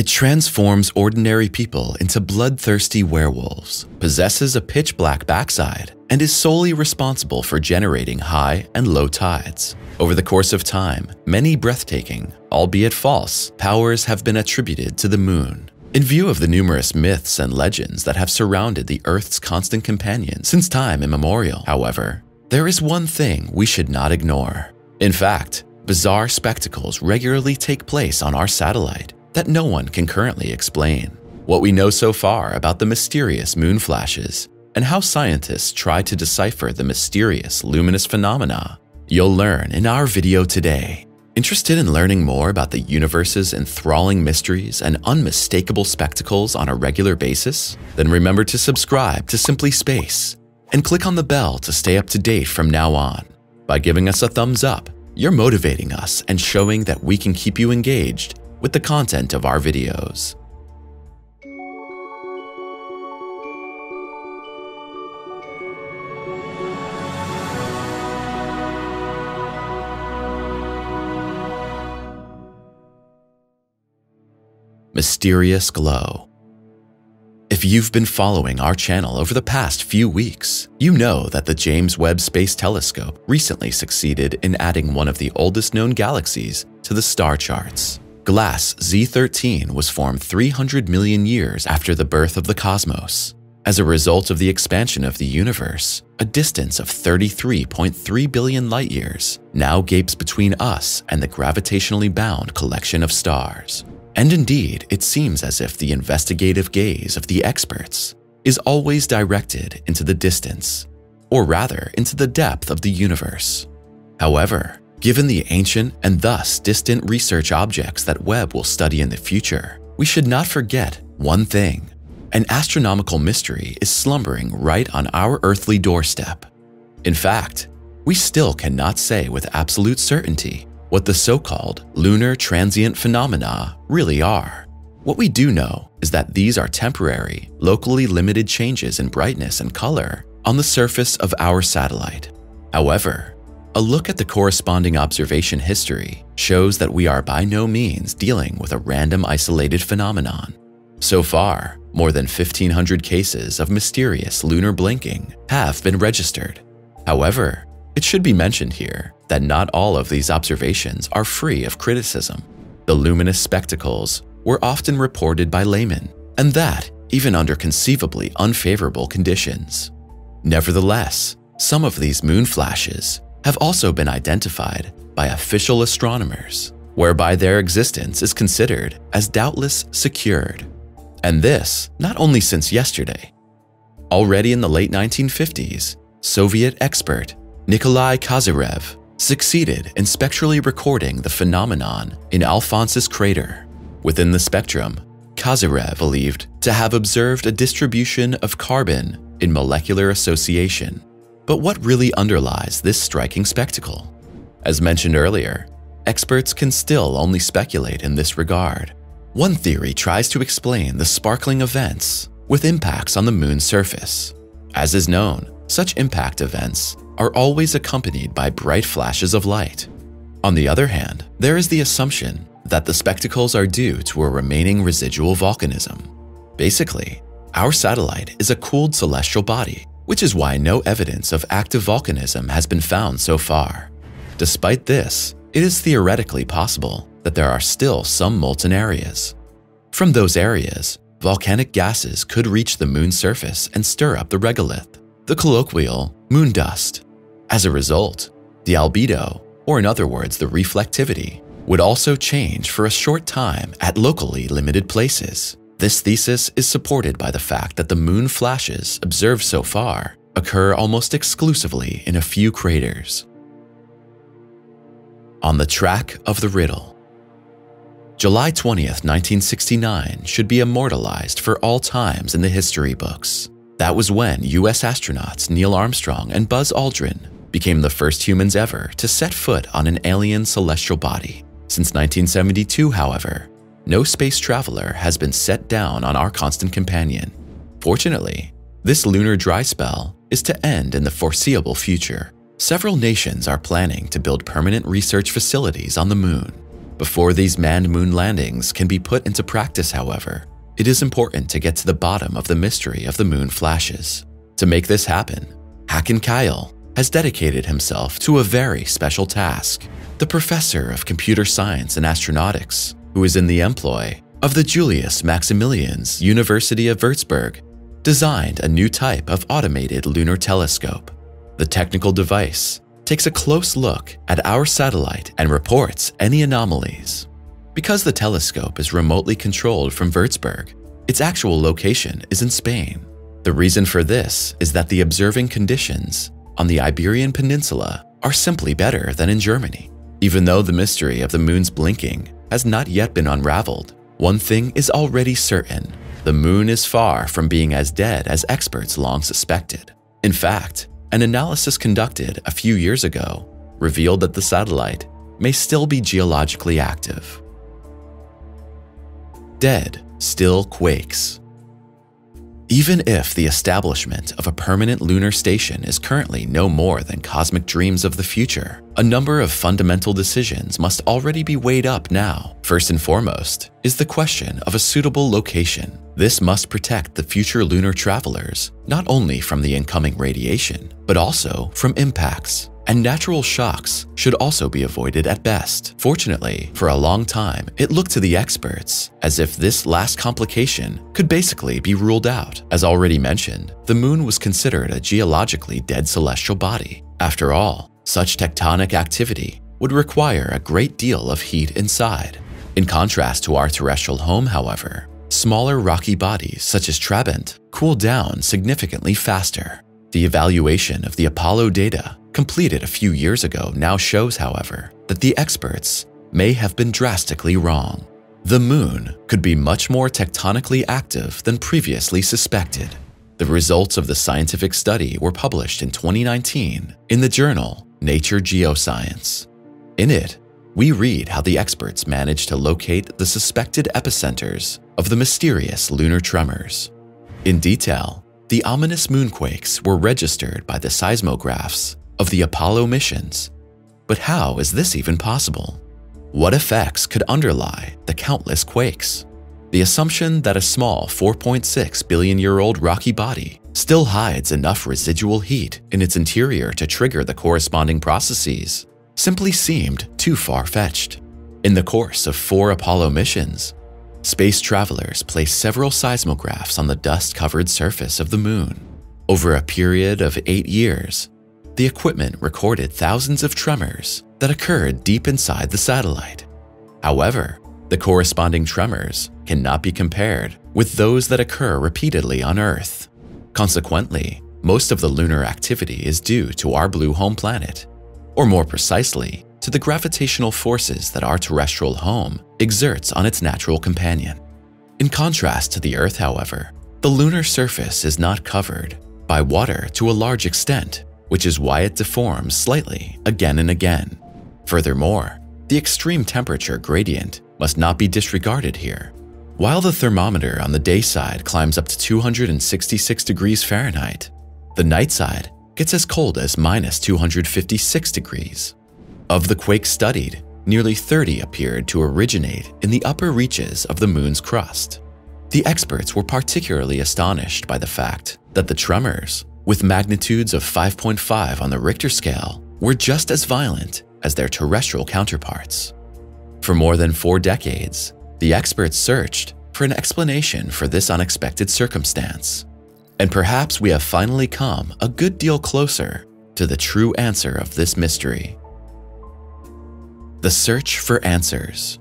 It transforms ordinary people into bloodthirsty werewolves, possesses a pitch-black backside, and is solely responsible for generating high and low tides. Over the course of time, many breathtaking, albeit false, powers have been attributed to the moon. In view of the numerous myths and legends that have surrounded the Earth's constant companion since time immemorial, however, there is one thing we should not ignore. In fact, bizarre spectacles regularly take place on our satellite that no one can currently explain. What we know so far about the mysterious moon flashes and how scientists try to decipher the mysterious luminous phenomena, you'll learn in our video today. Interested in learning more about the universe's enthralling mysteries and unmistakable spectacles on a regular basis? Then remember to subscribe to Simply Space and click on the bell to stay up to date from now on. By giving us a thumbs up, you're motivating us and showing that we can keep you engaged with the content of our videos. Mysterious glow. If you've been following our channel over the past few weeks, you know that the James Webb Space Telescope recently succeeded in adding one of the oldest known galaxies to the star charts. Glass Z13 was formed 300 million years after the birth of the cosmos, as a result of the expansion of the universe. A distance of 33.3 billion light-years now gapes between us and the gravitationally bound collection of stars. And indeed, it seems as if the investigative gaze of the experts is always directed into the distance, or rather into the depth of the universe. However, given the ancient and thus distant research objects that Webb will study in the future, we should not forget one thing. An astronomical mystery is slumbering right on our earthly doorstep. In fact, we still cannot say with absolute certainty what the so-called lunar transient phenomena really are. What we do know is that these are temporary, locally limited changes in brightness and color on the surface of our satellite. However, a look at the corresponding observation history shows that we are by no means dealing with a random isolated phenomenon. So far, more than 1,500 cases of mysterious lunar blinking have been registered. However, it should be mentioned here that not all of these observations are free of criticism. The luminous spectacles were often reported by laymen, and that even under conceivably unfavorable conditions. Nevertheless, some of these moon flashes have also been identified by official astronomers, whereby their existence is considered as doubtless secured. And this not only since yesterday. Already in the late 1950s, Soviet expert Nikolai Kazarev succeeded in spectrally recording the phenomenon in Alphonsus crater. Within the spectrum, Kazarev believed to have observed a distribution of carbon in molecular association. But what really underlies this striking spectacle? As mentioned earlier, experts can still only speculate in this regard. One theory tries to explain the sparkling events with impacts on the moon's surface. As is known, such impact events are always accompanied by bright flashes of light. On the other hand, there is the assumption that the spectacles are due to a remaining residual volcanism. Basically, our satellite is a cooled celestial body, which is why no evidence of active volcanism has been found so far. Despite this, it is theoretically possible that there are still some molten areas. From those areas, volcanic gases could reach the moon's surface and stir up the regolith, the colloquial moon dust. As a result, the albedo, or in other words the reflectivity, would also change for a short time at locally limited places. This thesis is supported by the fact that the moon flashes observed so far occur almost exclusively in a few craters. On the track of the riddle. July 20th, 1969 should be immortalized for all times in the history books. That was when US astronauts Neil Armstrong and Buzz Aldrin became the first humans ever to set foot on an alien celestial body. Since 1972, however, no space traveler has been set down on our constant companion. Fortunately, this lunar dry spell is to end in the foreseeable future. Several nations are planning to build permanent research facilities on the moon. Before these manned moon landings can be put into practice, however, it is important to get to the bottom of the mystery of the moon flashes. To make this happen, Hakan Kail has dedicated himself to a very special task. The professor of computer science and astronautics, who is in the employ of the Julius Maximilians University of Würzburg, designed a new type of automated lunar telescope. The technical device takes a close look at our satellite and reports any anomalies. Because the telescope is remotely controlled from Würzburg, its actual location is in Spain. The reason for this is that the observing conditions on the Iberian Peninsula are simply better than in Germany. Even though the mystery of the moon's blinking has not yet been unraveled, one thing is already certain: the moon is far from being as dead as experts long suspected. In fact, an analysis conducted a few years ago revealed that the satellite may still be geologically active. Dead still quakes. Even if the establishment of a permanent lunar station is currently no more than cosmic dreams of the future, a number of fundamental decisions must already be weighed up now. First and foremost is the question of a suitable location. This must protect the future lunar travelers not only from the incoming radiation, but also from impacts. And natural shocks should also be avoided at best. Fortunately, for a long time, it looked to the experts as if this last complication could basically be ruled out. As already mentioned, the moon was considered a geologically dead celestial body. After all, such tectonic activity would require a great deal of heat inside. In contrast to our terrestrial home, however, smaller rocky bodies such as Trabant cool down significantly faster. The evaluation of the Apollo data completed a few years ago now shows, however, that the experts may have been drastically wrong. The moon could be much more tectonically active than previously suspected. The results of the scientific study were published in 2019 in the journal Nature Geoscience. In it, we read how the experts managed to locate the suspected epicenters of the mysterious lunar tremors. In detail, the ominous moonquakes were registered by the seismographs of the Apollo missions. But how is this even possible? What effects could underlie the countless quakes? The assumption that a small 4.6 billion-year-old rocky body still hides enough residual heat in its interior to trigger the corresponding processes simply seemed too far-fetched. In the course of 4 Apollo missions, space travelers placed several seismographs on the dust-covered surface of the moon. Over a period of 8 years, the equipment recorded thousands of tremors that occurred deep inside the satellite. However, the corresponding tremors cannot be compared with those that occur repeatedly on Earth. Consequently, most of the lunar activity is due to our blue home planet, or more precisely, to the gravitational forces that our terrestrial home exerts on its natural companion. In contrast to the Earth, however, the lunar surface is not covered by water to a large extent, which is why it deforms slightly again and again. Furthermore, the extreme temperature gradient must not be disregarded here. While the thermometer on the day side climbs up to 266 degrees Fahrenheit, the night side gets as cold as minus 256 degrees. Of the quakes studied, nearly 30 appeared to originate in the upper reaches of the moon's crust. The experts were particularly astonished by the fact that the tremors, with magnitudes of 5.5 on the Richter scale, were just as violent as their terrestrial counterparts. For more than 4 decades, the experts searched for an explanation for this unexpected circumstance. And perhaps we have finally come a good deal closer to the true answer of this mystery. The search for answers.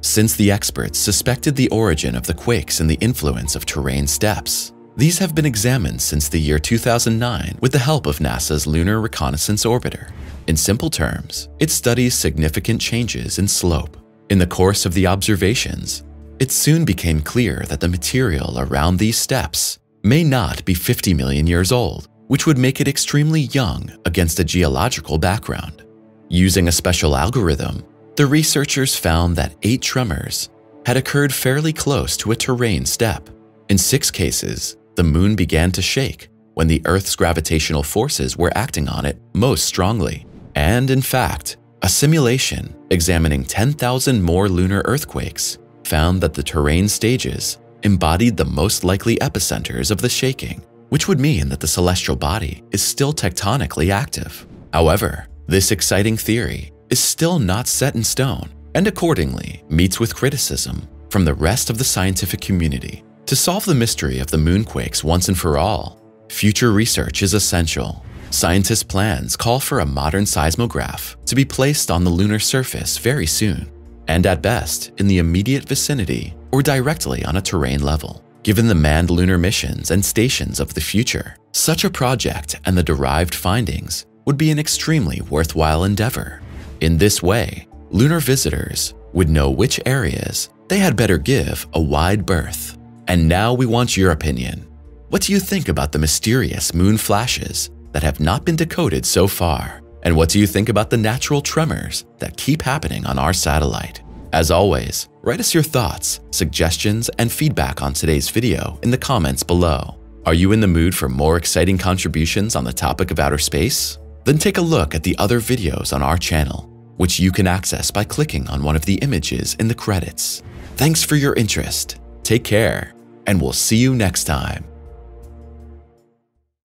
Since the experts suspected the origin of the quakes and the influence of terrain steps, these have been examined since the year 2009 with the help of NASA's Lunar Reconnaissance Orbiter. In simple terms, it studies significant changes in slope. In the course of the observations, it soon became clear that the material around these steps may not be 50 million years old, which would make it extremely young against a geological background. Using a special algorithm, the researchers found that 8 tremors had occurred fairly close to a terrain step. In 6 cases, the moon began to shake when the Earth's gravitational forces were acting on it most strongly. And in fact, A simulation examining 10,000 more lunar earthquakes found that the terrain stages embodied the most likely epicenters of the shaking, which would mean that the celestial body is still tectonically active. However, this exciting theory is still not set in stone and accordingly meets with criticism from the rest of the scientific community. To solve the mystery of the moonquakes once and for all, future research is essential. Scientists' plans call for a modern seismograph to be placed on the lunar surface very soon, and at best in the immediate vicinity or directly on a terrain level. Given the manned lunar missions and stations of the future, such a project and the derived findings would be an extremely worthwhile endeavor. In this way, lunar visitors would know which areas they had better give a wide berth. And now we want your opinion. What do you think about the mysterious moon flashes that have not been decoded so far? And what do you think about the natural tremors that keep happening on our satellite? As always, write us your thoughts, suggestions, and feedback on today's video in the comments below. Are you in the mood for more exciting contributions on the topic of outer space? Then take a look at the other videos on our channel, which you can access by clicking on one of the images in the credits. Thanks for your interest, take care, and we'll see you next time.